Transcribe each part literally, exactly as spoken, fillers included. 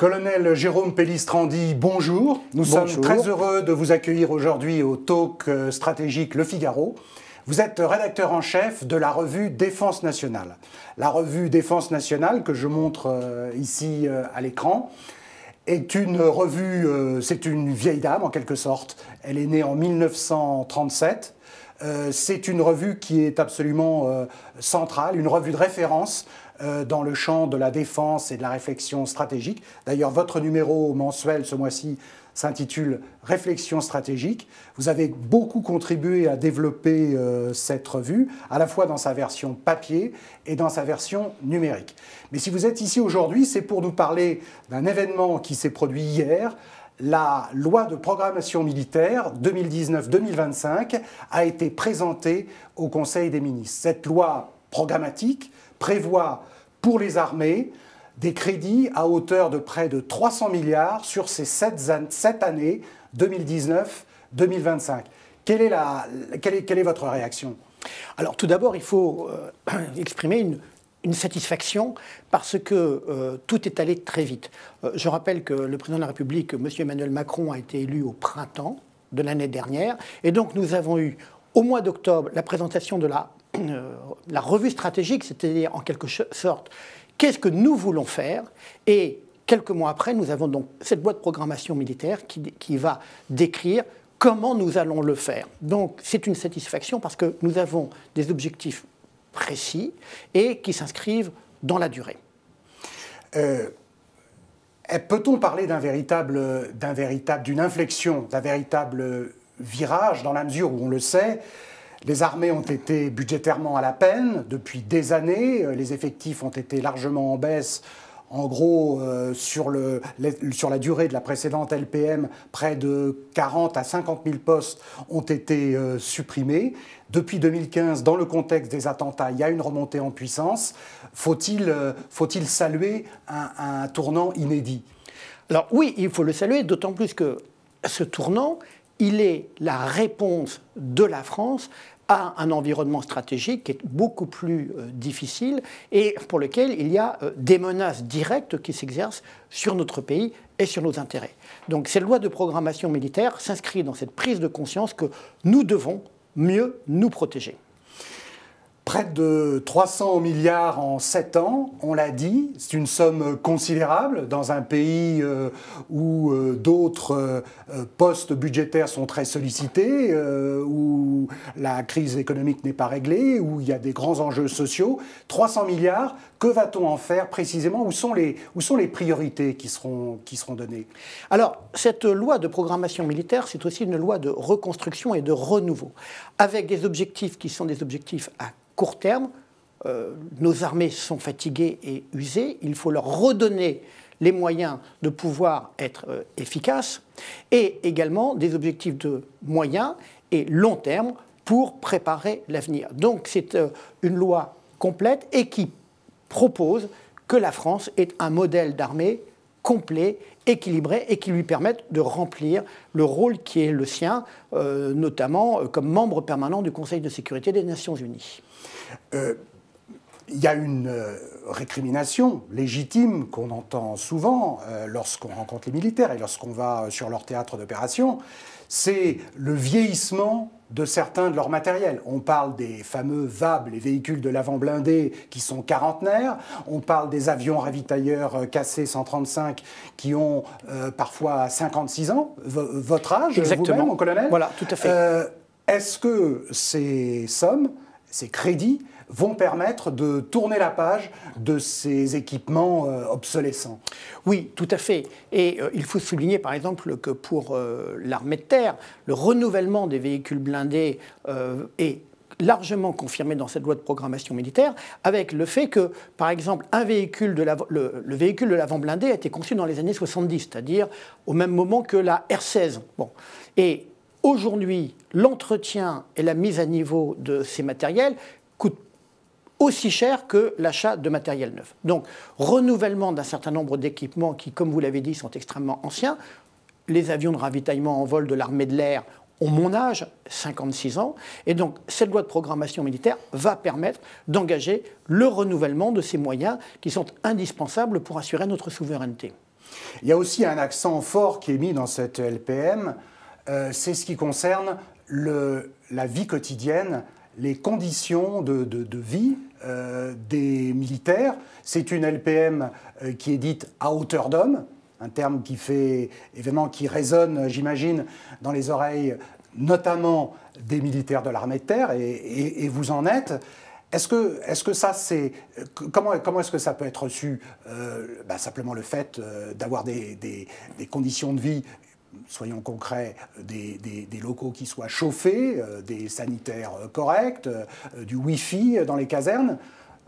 Colonel Jérôme Pellistrandi, bonjour. Nous bonjour. sommes très heureux de vous accueillir aujourd'hui au Talk Stratégique Le Figaro. Vous êtes rédacteur en chef de la revue Défense Nationale. La revue Défense Nationale, que je montre ici à l'écran, est une revue, c'est une vieille dame en quelque sorte. Elle est née en mille neuf cent trente-sept. C'est une revue qui est absolument centrale, une revue de référence dans le champ de la défense et de la réflexion stratégique. D'ailleurs, votre numéro mensuel ce mois-ci s'intitule « Réflexion stratégique ». Vous avez beaucoup contribué à développer euh, cette revue, à la fois dans sa version papier et dans sa version numérique. Mais si vous êtes ici aujourd'hui, c'est pour nous parler d'un événement qui s'est produit hier. La loi de programmation militaire deux mille dix-neuf deux mille vingt-cinq a été présentée au Conseil des ministres. Cette loi programmatique prévoit pour les armées des crédits à hauteur de près de trois cents milliards sur ces sept années deux mille dix-neuf deux mille vingt-cinq. Quelle est, la, quelle est, quelle est votre réaction? Alors tout d'abord, il faut euh, exprimer une, une satisfaction parce que euh, tout est allé très vite. Euh, je rappelle que le président de la République, M. Emmanuel Macron, a été élu au printemps de l'année dernière. Et donc nous avons eu au mois d'octobre la présentation de la Euh, la revue stratégique, c'est-à-dire en quelque sorte qu'est-ce que nous voulons faire, et quelques mois après nous avons donc cette loi de programmation militaire qui, qui va décrire comment nous allons le faire. Donc c'est une satisfaction parce que nous avons des objectifs précis et qui s'inscrivent dans la durée. Euh, peut-on parler d'un véritable, d'un véritable, d'une inflexion, d'un véritable virage dans la mesure où on le sait, les armées ont été budgétairement à la peine depuis des années, les effectifs ont été largement en baisse, en gros euh, sur, le, sur la durée de la précédente L P M, près de quarante à cinquante mille postes ont été euh, supprimés. Depuis deux mille quinze, dans le contexte des attentats, il y a une remontée en puissance. Faut-il euh, faut-il saluer un, un tournant inédit? Alors oui, il faut le saluer, d'autant plus que ce tournant, il est la réponse de la France à un environnement stratégique qui est beaucoup plus euh, difficile et pour lequel il y a euh, des menaces directes qui s'exercent sur notre pays et sur nos intérêts. Donc cette loi de programmation militaire s'inscrit dans cette prise de conscience que nous devons mieux nous protéger. Près de trois cents milliards en sept ans, on l'a dit, c'est une somme considérable dans un pays euh, où euh, d'autres euh, postes budgétaires sont très sollicités, euh, où la crise économique n'est pas réglée, où il y a des grands enjeux sociaux. trois cents milliards, que va-t-on en faire précisément? Où sont les, où sont les priorités qui seront, qui seront données? Alors, cette loi de programmation militaire, c'est aussi une loi de reconstruction et de renouveau, avec des objectifs qui sont des objectifs à court terme. Euh, nos armées sont fatiguées et usées, il faut leur redonner les moyens de pouvoir être euh, efficaces, et également des objectifs de moyen et long terme pour préparer l'avenir. Donc c'est euh, une loi complète et qui propose que la France ait un modèle d'armée complet, équilibré et qui lui permette de remplir le rôle qui est le sien, euh, notamment euh, comme membre permanent du Conseil de sécurité des Nations Unies. Euh, y a une euh, récrimination légitime qu'on entend souvent euh, lorsqu'on rencontre les militaires et lorsqu'on va euh, sur leur théâtre d'opération, c'est le vieillissement de certains de leur matériel. On parle des fameux V A B, les véhicules de l'avant blindé qui sont quarantenaires, on parle des avions ravitailleurs K C cent trente-cinq qui ont euh, parfois cinquante-six ans, v votre âge, vous-même, mon colonel. Voilà, tout à fait. Euh, Est-ce que ces sommes, ces crédits, vont permettre de tourner la page de ces équipements obsolescents? Oui, tout à fait. Et euh, il faut souligner par exemple que pour euh, l'armée de terre, le renouvellement des véhicules blindés euh, est largement confirmé dans cette loi de programmation militaire, avec le fait que, par exemple, un véhicule de le, le véhicule de l'avant blindé a été conçu dans les années soixante-dix, c'est-à-dire au même moment que la R seize. Bon. Et aujourd'hui, l'entretien et la mise à niveau de ces matériels coûtent aussi cher que l'achat de matériel neuf. Donc, renouvellement d'un certain nombre d'équipements qui, comme vous l'avez dit, sont extrêmement anciens. Les avions de ravitaillement en vol de l'armée de l'air ont mon âge, cinquante-six ans. Et donc, cette loi de programmation militaire va permettre d'engager le renouvellement de ces moyens qui sont indispensables pour assurer notre souveraineté. Il y a aussi un accent fort qui est mis dans cette L P M, euh, c'est ce qui concerne le, la vie quotidienne, les conditions de, de, de vie euh, des militaires. C'est une L P M euh, qui est dite à hauteur d'homme, un terme qui fait évidemment qui résonne, j'imagine, dans les oreilles notamment des militaires de l'armée de terre, et, et, et vous en êtes. Est-ce que, est-ce que ça, c'est... Comment, comment est-ce que ça peut être reçu euh, bah, simplement le fait euh, d'avoir des, des, des conditions de vie, soyons concrets, des, des, des locaux qui soient chauffés, euh, des sanitaires corrects, euh, du Wi-Fi dans les casernes?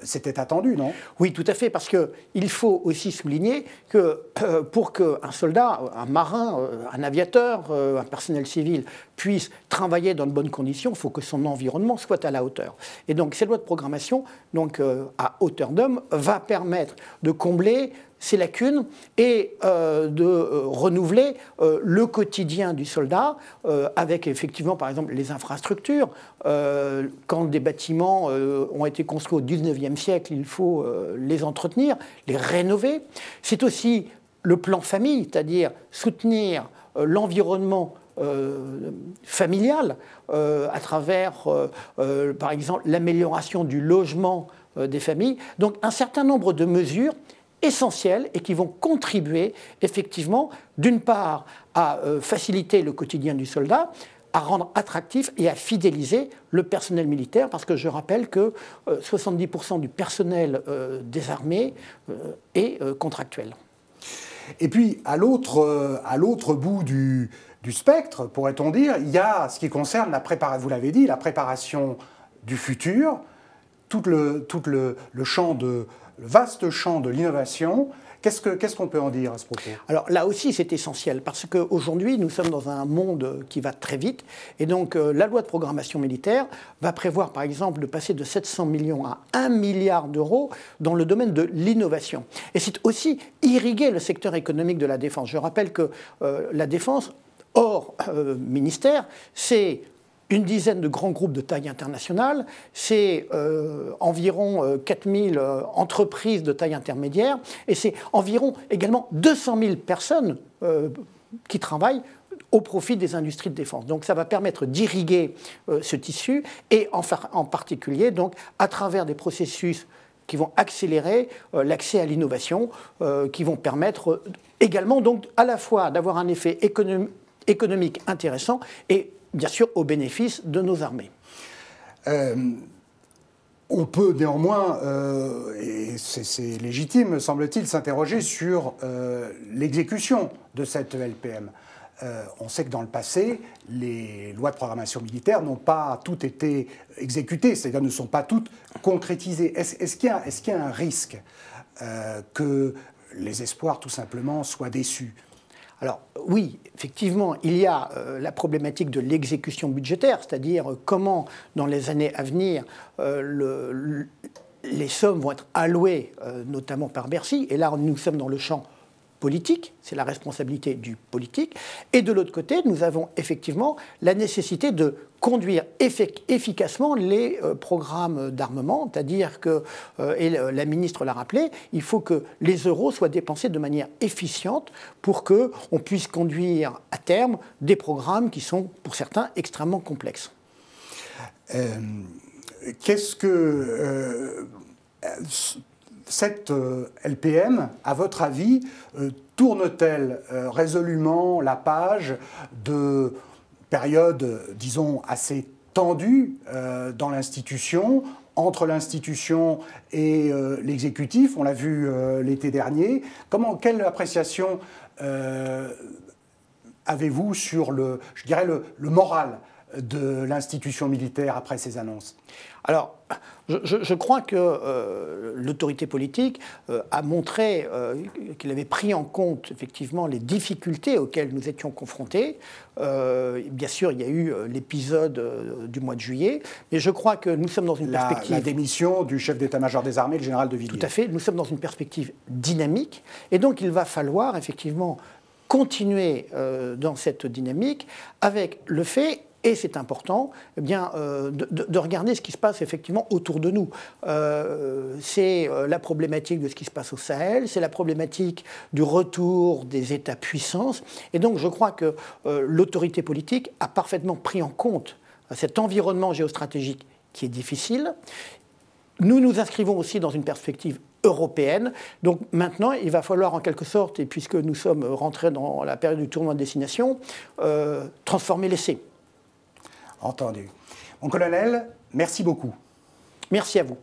C'était attendu, non? Oui, tout à fait, parce qu'il faut aussi souligner que euh, pour qu'un soldat, un marin, euh, un aviateur, euh, un personnel civil puisse travailler dans de bonnes conditions, il faut que son environnement soit à la hauteur. Et donc, cette loi de programmation, donc, euh, à hauteur d'homme, va permettre de combler ces lacunes et euh, de euh, renouveler euh, le quotidien du soldat euh, avec effectivement par exemple les infrastructures. Euh, quand des bâtiments euh, ont été construits au dix-neuvième siècle, il faut euh, les entretenir, les rénover. C'est aussi le plan famille, c'est-à-dire soutenir euh, l'environnement Euh, familial euh, à travers, euh, euh, par exemple, l'amélioration du logement euh, des familles. Donc un certain nombre de mesures essentielles et qui vont contribuer effectivement, d'une part, à euh, faciliter le quotidien du soldat, à rendre attractif et à fidéliser le personnel militaire, parce que je rappelle que euh, soixante-dix pour cent du personnel euh, des armées euh, est euh, contractuel. Et puis, à l'autre euh, à l'autre bout du... du spectre, pourrait-on dire, il y a ce qui concerne, la préparation, vous l'avez dit, la préparation du futur, tout le, tout le, le, champ de, le vaste champ de l'innovation. Qu'est-ce que, qu'est-ce qu'on peut en dire à ce propos? Alors là aussi, c'est essentiel, parce qu'aujourd'hui, nous sommes dans un monde qui va très vite, et donc euh, la loi de programmation militaire va prévoir, par exemple, de passer de sept cents millions à un milliard d'euros dans le domaine de l'innovation. Et c'est aussi irriguer le secteur économique de la défense. Je rappelle que euh, la défense, hors euh, ministère, c'est une dizaine de grands groupes de taille internationale, c'est euh, environ euh, quatre mille euh, entreprises de taille intermédiaire, et c'est environ également deux cent mille personnes euh, qui travaillent au profit des industries de défense. Donc ça va permettre d'irriguer euh, ce tissu, et en, en particulier donc, à travers des processus qui vont accélérer euh, l'accès à l'innovation, euh, qui vont permettre euh, également donc, à la fois d'avoir un effet économique, économique intéressant et bien sûr au bénéfice de nos armées. Euh, on peut néanmoins, euh, et c'est légitime semble-t-il, s'interroger sur euh, l'exécution de cette L P M. Euh, on sait que dans le passé, les lois de programmation militaire n'ont pas toutes été exécutées, c'est-à-dire ne sont pas toutes concrétisées. Est-ce est-ce qu'il y a, est-ce qu'il y a un risque euh, que les espoirs tout simplement soient déçus ? Alors oui, effectivement, il y a euh, la problématique de l'exécution budgétaire, c'est-à-dire euh, comment, dans les années à venir, euh, le, le, les sommes vont être allouées, euh, notamment par Bercy. Et là, nous sommes dans le champ politique, c'est la responsabilité du politique. Et de l'autre côté, nous avons effectivement la nécessité de conduire effic efficacement les euh, programmes d'armement, c'est-à-dire que, euh, et la ministre l'a rappelé, il faut que les euros soient dépensés de manière efficiente pour qu'on puisse conduire à terme des programmes qui sont, pour certains, extrêmement complexes. Euh, Qu'est-ce que... Euh, cette euh, L P M, à votre avis, euh, tourne-t-elle euh, résolument la page de périodes, disons, assez tendues euh, dans l'institution, entre l'institution et euh, l'exécutif? On l'a vu euh, l'été dernier. Comment, quelle appréciation euh, avez-vous sur le, je dirais, le, le moral de l'institution militaire après ces annonces? Alors, je, je, je crois que euh, l'autorité politique euh, a montré euh, qu'il avait pris en compte effectivement les difficultés auxquelles nous étions confrontés. Euh, bien sûr, il y a eu l'épisode euh, du mois de juillet, mais je crois que nous sommes dans une la, perspective... La démission du chef d'état-major des armées, le général de Villiers. Tout à fait, nous sommes dans une perspective dynamique, et donc il va falloir effectivement continuer euh, dans cette dynamique avec le fait et c'est important, eh bien, euh, de, de regarder ce qui se passe effectivement autour de nous. Euh, c'est la problématique de ce qui se passe au Sahel, c'est la problématique du retour des États-puissances. Et donc je crois que euh, l'autorité politique a parfaitement pris en compte cet environnement géostratégique qui est difficile. Nous nous inscrivons aussi dans une perspective européenne. Donc maintenant, il va falloir en quelque sorte, et puisque nous sommes rentrés dans la période du tournoi de destination, euh, transformer l'essai. Entendu. Mon colonel, merci beaucoup. Merci à vous.